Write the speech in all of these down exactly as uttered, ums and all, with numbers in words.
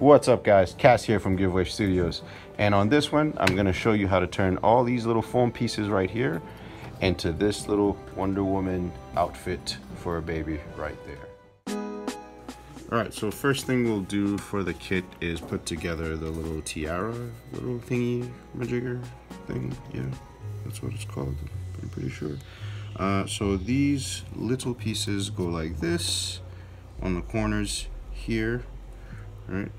What's up, guys? Cass here from Giveaway Studios, and on this one I'm going to show you how to turn all these little foam pieces right here into this little Wonder Woman outfit for a baby right there. Alright, so first thing we'll do for the kit is put together the little tiara, little thingy majigger thing. Yeah, that's what it's called, I'm pretty sure. Uh, so these little pieces go like this on the corners here. Alright,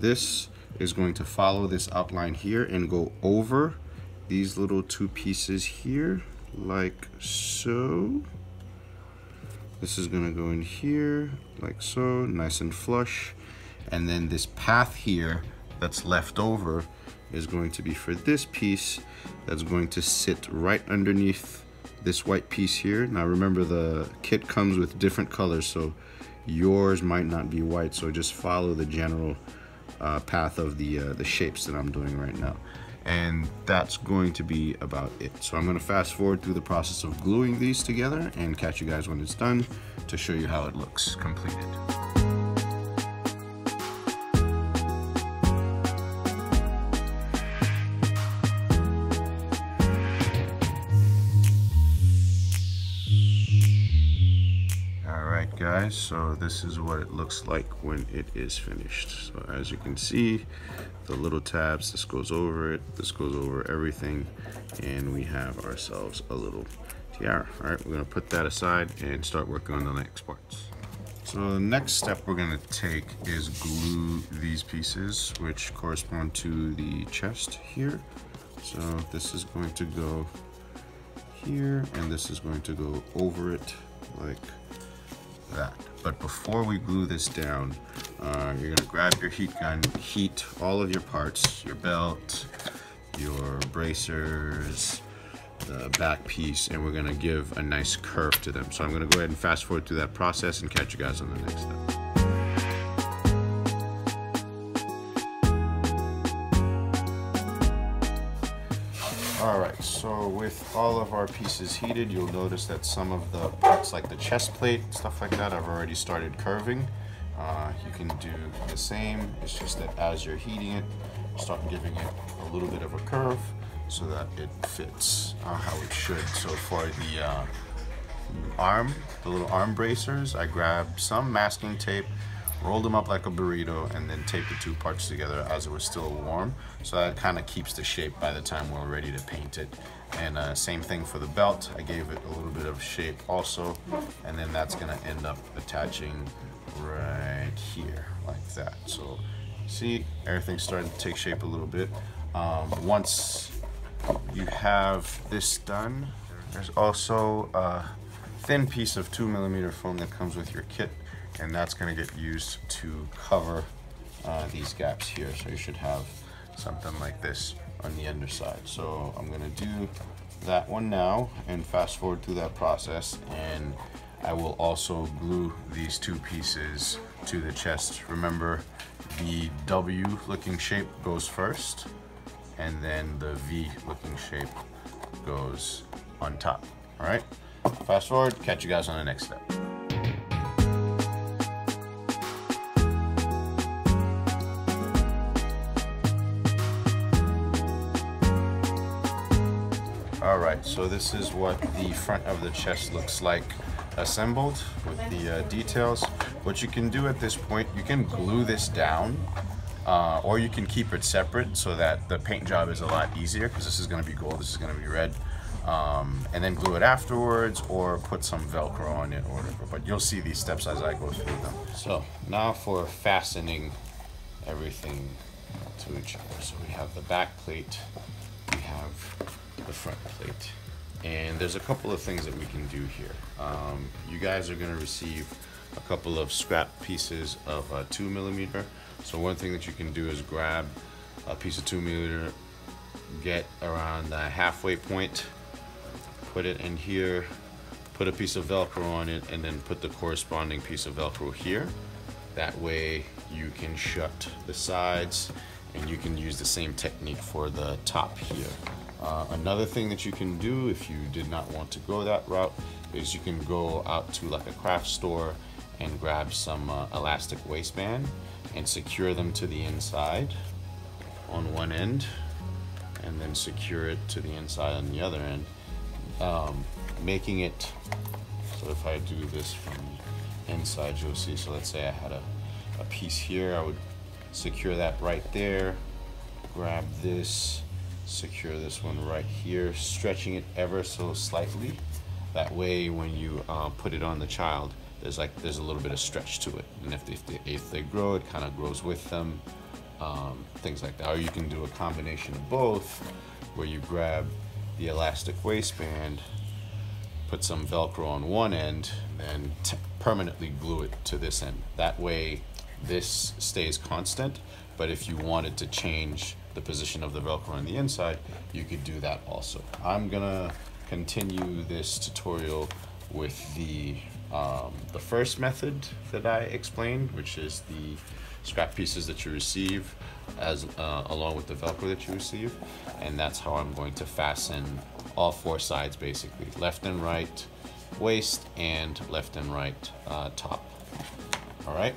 this is going to follow this outline here and go over these little two pieces here like so. This is going to go in here like so, nice and flush, and then this path here that's left over is going to be for this piece that's going to sit right underneath this white piece here. Now remember, the kit comes with different colors, so yours might not be white, so just follow the general uh, path of the uh, the shapes that I'm doing right now, and that's going to be about it. So I'm going to fast forward through the process of gluing these together and catch you guys when it's done to show you how it looks completed. Guys, so this is what it looks like when it is finished. So as you can see, the little tabs, this goes over it, this goes over everything, and we have ourselves a little tiara. All right, we're going to put that aside and start working on the next parts. So the next step we're going to take is glue these pieces, which correspond to the chest here. So this is going to go here, and this is going to go over it like that. But before we glue this down, uh, you're gonna grab your heat gun, heat all of your parts, your belt, your bracers, the back piece, and we're gonna give a nice curve to them. So I'm gonna go ahead and fast forward through that process and catch you guys on the next step. Alright, so with all of our pieces heated, you'll notice that some of the parts like the chest plate, stuff like that, I've already started curving. Uh, you can do the same, it's just that as you're heating it, start giving it a little bit of a curve so that it fits uh, how it should. So for the uh, arm, the little arm bracers, I grabbed some masking tape, rolled them up like a burrito, and then taped the two parts together as it was still warm. So that kind of keeps the shape by the time we're ready to paint it. And uh, same thing for the belt. I gave it a little bit of shape also, and then that's gonna end up attaching right here like that. So see, everything's starting to take shape a little bit. Um, once you have this done, there's also a thin piece of two millimeter foam that comes with your kit, and that's going to get used to cover uh, these gaps here. So you should have something like this on the underside. So I'm going to do that one now and fast forward through that process, and I will also glue these two pieces to the chest. Remember, the W looking shape goes first, and then the V looking shape goes on top. All right, fast forward, catch you guys on the next step. Alright, so this is what the front of the chest looks like assembled with the uh, details. What you can do at this point, you can glue this down uh, or you can keep it separate so that the paint job is a lot easier, because this is going to be gold, this is going to be red, um, and then glue it afterwards or put some Velcro on it or whatever. But you'll see these steps as I go through them. So now for fastening everything to each other. So we have the back plate, we have the front plate, and there's a couple of things that we can do here. Um, you guys are going to receive a couple of scrap pieces of uh, two millimeter. So one thing that you can do is grab a piece of two millimeter, get around the halfway point, put it in here, put a piece of Velcro on it, and then put the corresponding piece of Velcro here. That way you can shut the sides, and you can use the same technique for the top here. Uh, another thing that you can do if you did not want to go that route is you can go out to like a craft store and grab some uh, elastic waistband and secure them to the inside on one end, and then secure it to the inside on the other end, um, making it so if I do this from the inside, you'll see. So let's say I had a, a piece here, I would secure that right there, grab this, secure this one right here, stretching it ever so slightly. That way when you uh, put it on the child, there's like there's a little bit of stretch to it, and if they, if they, if they grow, it kind of grows with them, um, things like that. Or you can do a combination of both, where you grab the elastic waistband, put some Velcro on one end, and t permanently glue it to this end. That way this stays constant, but if you wanted to change the position of the Velcro on the inside, you could do that also. I'm gonna continue this tutorial with the Um, the first method that I explained, which is the scrap pieces that you receive as uh, along with the Velcro that you receive, and that's how I'm going to fasten all four sides, basically left and right waist and left and right uh, top. All right.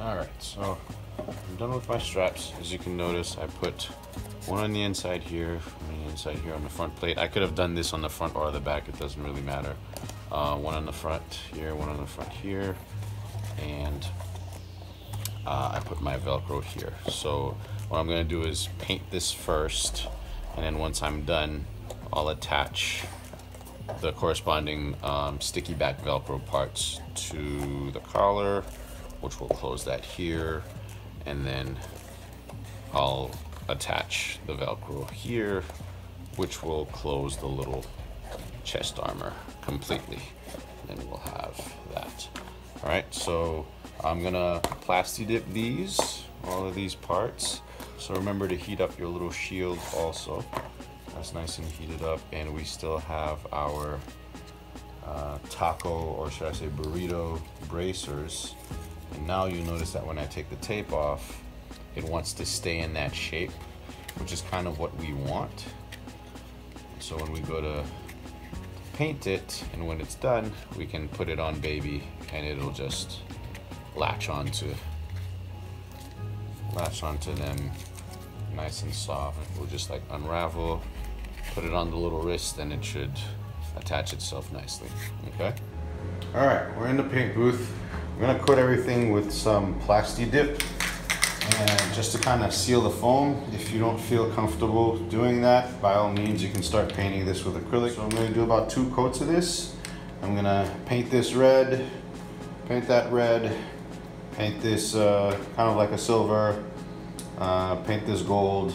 All right, so I'm done with my straps. As you can notice, I put one on the inside here, one on the inside here on the front plate. I could have done this on the front or the back, it doesn't really matter. Uh, one on the front here, one on the front here, and uh, I put my Velcro here. So what I'm gonna do is paint this first, and then once I'm done, I'll attach the corresponding um, sticky back Velcro parts to the collar, which will close that here. And then I'll attach the Velcro here, which will close the little chest armor completely. And we'll have that. All right, so I'm gonna Plasti-Dip these, all of these parts. So remember to heat up your little shield also. That's nice and heated up. And we still have our uh, taco, or should I say burrito bracers. And now you notice that when I take the tape off, it wants to stay in that shape, which is kind of what we want. So when we go to paint it, and when it's done, we can put it on baby and it'll just latch onto, latch onto them nice and soft. We'll just like unravel, put it on the little wrist, and it should attach itself nicely, okay? All right, we're in the paint booth. I'm gonna coat everything with some Plasti-Dip, and just to kind of seal the foam. If you don't feel comfortable doing that, by all means, you can start painting this with acrylic. So I'm gonna do about two coats of this. I'm gonna paint this red, paint that red, paint this uh, kind of like a silver, uh, paint this gold,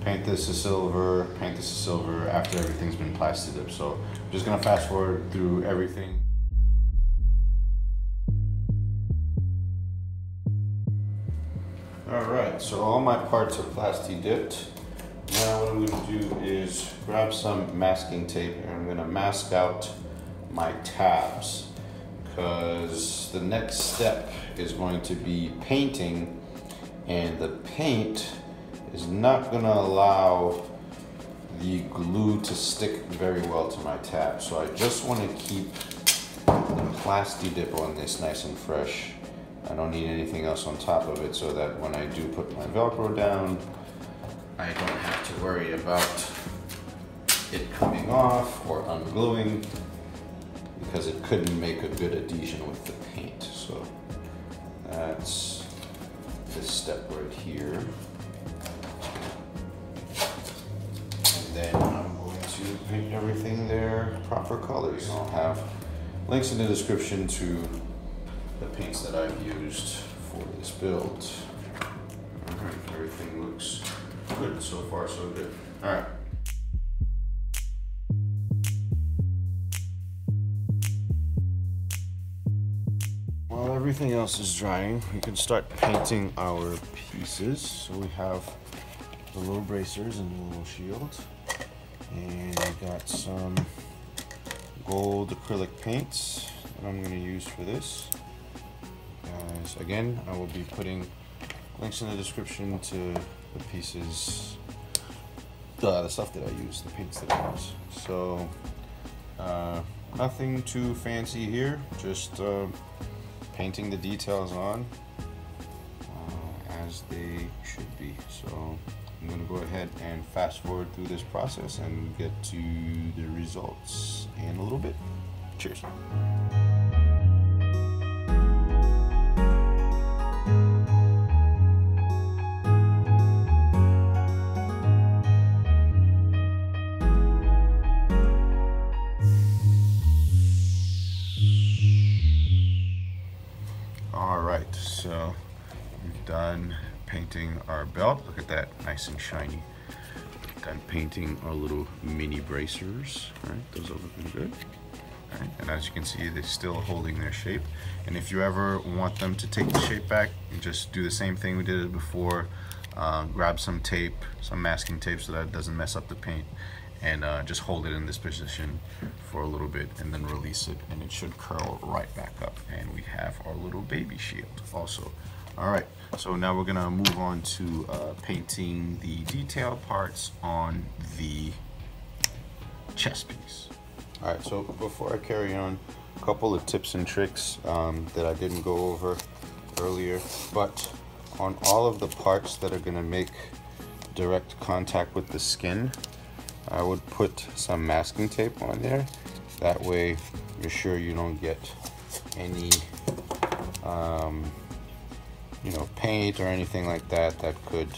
paint this a silver, paint this a silver after everything's been Plasti-Dipped. So I'm just gonna fast forward through everything. All right, so all my parts are Plasti-Dipped. Now what I'm gonna do is grab some masking tape, and I'm gonna mask out my tabs, because the next step is going to be painting, and the paint is not gonna allow the glue to stick very well to my tab. So I just wanna keep the Plasti-Dip on this nice and fresh. I don't need anything else on top of it, so that when I do put my Velcro down, I don't have to worry about it coming off or ungluing, because it couldn't make a good adhesion with the paint. So that's this step right here. And then I'm going to paint everything their proper colors. I'll have links in the description to the paints that I've used for this build. All right, everything looks good so far, so good. All right. While everything else is drying, we can start painting our pieces. So we have the little bracers and the little shield, and we got some gold acrylic paints that I'm gonna use for this. Again, I will be putting links in the description to the pieces, uh, the stuff that I use, the paints that I use. So uh, nothing too fancy here, just uh, painting the details on uh, as they should be. So I'm going to go ahead and fast forward through this process and get to the results in a little bit. Cheers. Alright, so we've done painting our belt. Look at that, nice and shiny. Done painting our little mini bracers. All right, those are looking good. All right, and as you can see, they're still holding their shape. And if you ever want them to take the shape back, you just do the same thing we did before. Uh, grab some tape, some masking tape, so that it doesn't mess up the paint, and uh, just hold it in this position for a little bit and then release it, and it should curl right back up. And we have our little baby shield also. All right, so now we're gonna move on to uh, painting the detail parts on the chest piece. All right, so before I carry on, a couple of tips and tricks um, that I didn't go over earlier, but on all of the parts that are gonna make direct contact with the skin, I would put some masking tape on there. That way, you're sure you don't get any um, you know, paint or anything like that that could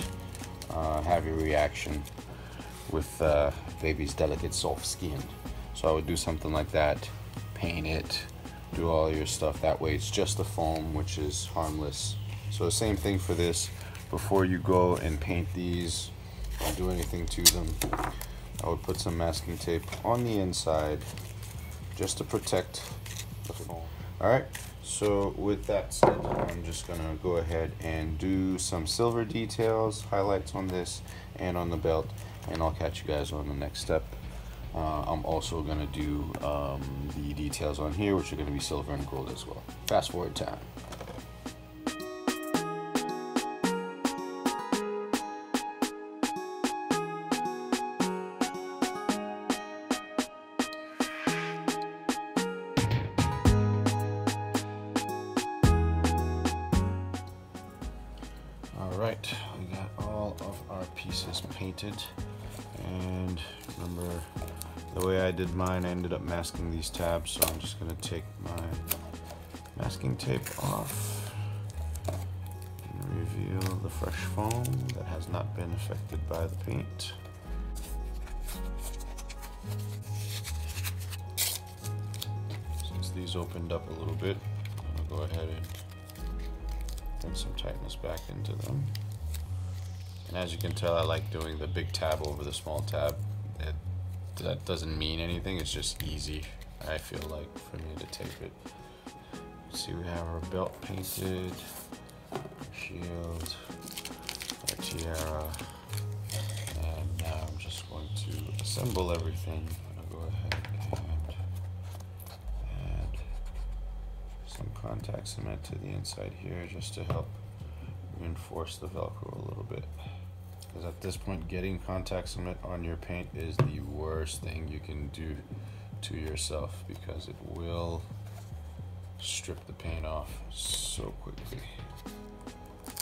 uh, have a reaction with uh, baby's delicate soft skin. So I would do something like that, paint it, do all your stuff. That way it's just the foam, which is harmless. So same thing for this. Before you go and paint these or do anything to them, I would put some masking tape on the inside just to protect the foam. All right. So with that said, I'm just gonna go ahead and do some silver details, highlights on this and on the belt, and I'll catch you guys on the next step. Uh, I'm also gonna do um, the details on here, which are gonna be silver and gold as well. Fast forward time. Alright, we got all of our pieces painted, and remember the way I did mine, I ended up masking these tabs, so I'm just going to take my masking tape off and reveal the fresh foam that has not been affected by the paint. Since these opened up a little bit, I'm going to go ahead and and some tightness back into them. And as you can tell, I like doing the big tab over the small tab. It, that doesn't mean anything, it's just easy, I feel like, for me to tape it. See, we have our belt painted, our shield, our tiara, and now I'm just going to assemble everything. I'm gonna go ahead and add some contact cement to the inside here just to help reinforce the Velcro a little bit. Because at this point, getting contact cement on your paint is the worst thing you can do to yourself, because it will strip the paint off so quickly. Get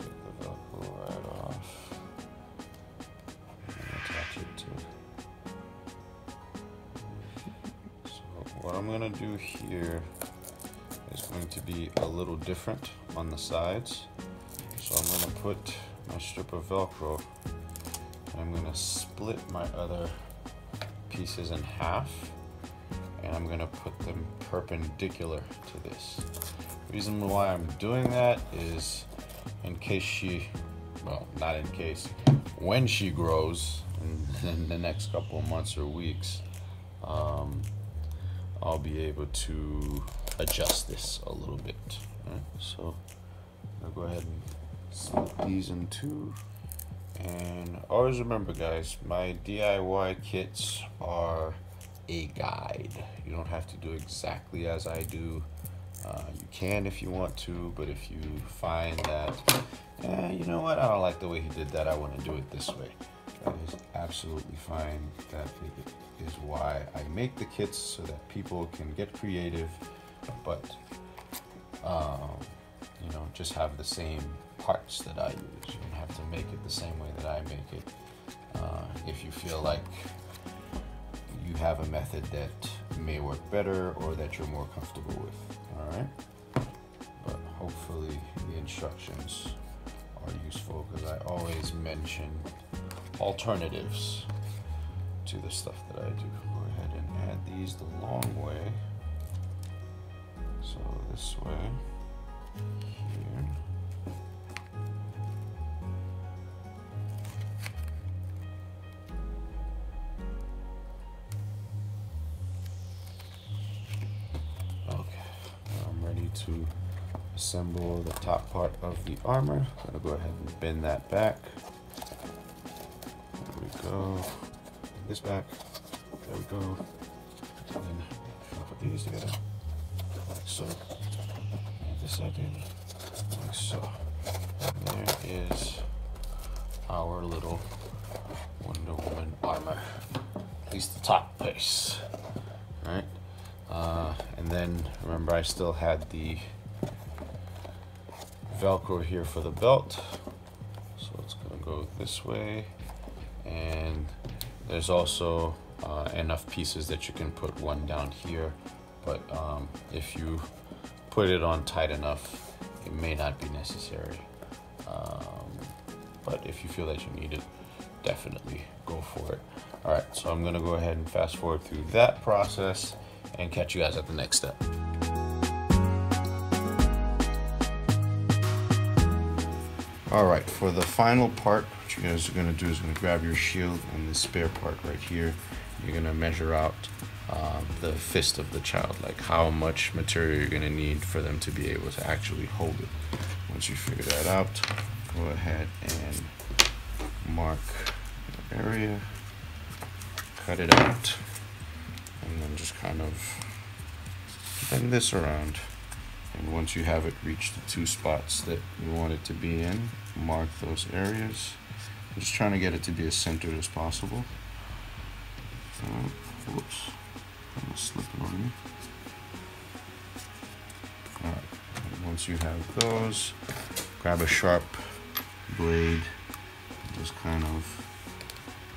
the Velcro right off and attach it to. So what I'm gonna do here is going to be a little different on the sides. So I'm gonna put my strip of Velcro, and I'm gonna split my other pieces in half, and I'm gonna put them perpendicular to this. The reason why I'm doing that is in case she, well, not in case, when she grows in, in the next couple of months or weeks, um, I'll be able to adjust this a little bit. Right? So I'll go ahead and split these in two. And always remember, guys, my D I Y kits are a guide. You don't have to do exactly as I do. Uh, you can if you want to, but if you find that, eh, you know what, I don't like the way he did that, I want to do it this way, that is absolutely fine. That is why I make the kits, so that people can get creative, but um, you know, just have the same parts that I use. You don't have to make it the same way that I make it. Uh, if you feel like you have a method that may work better or that you're more comfortable with, all right? But hopefully the instructions are useful, because I always mention alternatives to the stuff that I do. Go ahead and add these the long way. So this way, here. To assemble the top part of the armor. I'm gonna go ahead and bend that back. There we go. This back. There we go. And then I'll put these together like so. And this I did like so. And there is our little Wonder Woman armor. At least the top piece. All right. Uh, and then remember, I still had the Velcro here for the belt, so it's gonna go this way, and there's also uh, enough pieces that you can put one down here, but um, if you put it on tight enough, it may not be necessary, um, but if you feel that you need it, definitely go for it. All right, so I'm gonna go ahead and fast forward through that process and catch you guys at the next step. All right, for the final part, what you guys are gonna do is gonna grab your shield and the spare part right here. You're gonna measure out uh, the fist of the child, like how much material you're gonna need for them to be able to actually hold it. Once you figure that out, go ahead and mark your area, cut it out, and then just kind of bend this around. And once you have it reach the two spots that you want it to be in, mark those areas. I'm just trying to get it to be as centered as possible. So, whoops, I'm gonna slip it on me. All right, and once you have those, grab a sharp blade, just kind of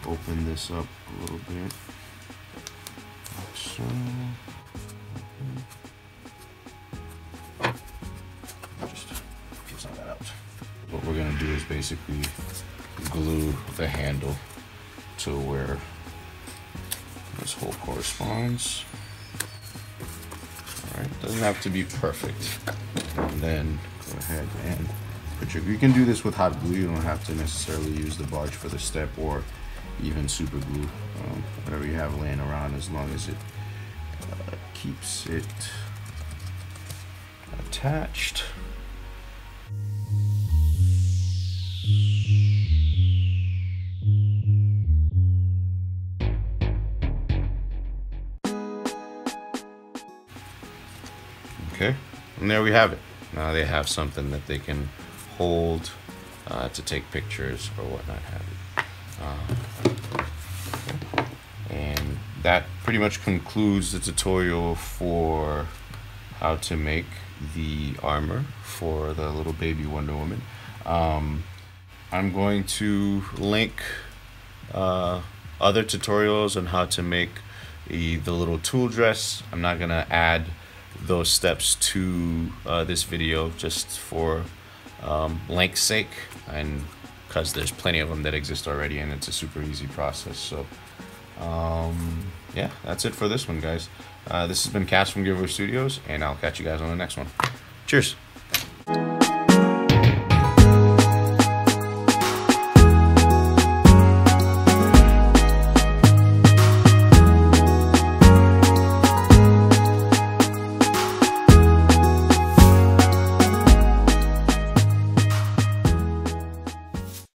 open this up a little bit. So, just keep some of that out. What we're gonna do is basically glue the handle to where this hole corresponds. All right, doesn't have to be perfect. And then go ahead and put your, you can do this with hot glue. You don't have to necessarily use the barge for the step, or even super glue, um, whatever you have laying around, as long as it uh, keeps it attached. Okay, and there we have it. Now they have something that they can hold uh, to take pictures or whatnot have it. Uh, and that pretty much concludes the tutorial for how to make the armor for the little baby Wonder Woman. Um, I'm going to link uh, other tutorials on how to make a, the little tool dress. I'm not gonna add those steps to uh, this video, just for um, length's sake, and because there's plenty of them that exist already, and it's a super easy process. So um, yeah, that's it for this one, guys. Uh, this has been Cass from Giveaway Studios, and I'll catch you guys on the next one. Cheers.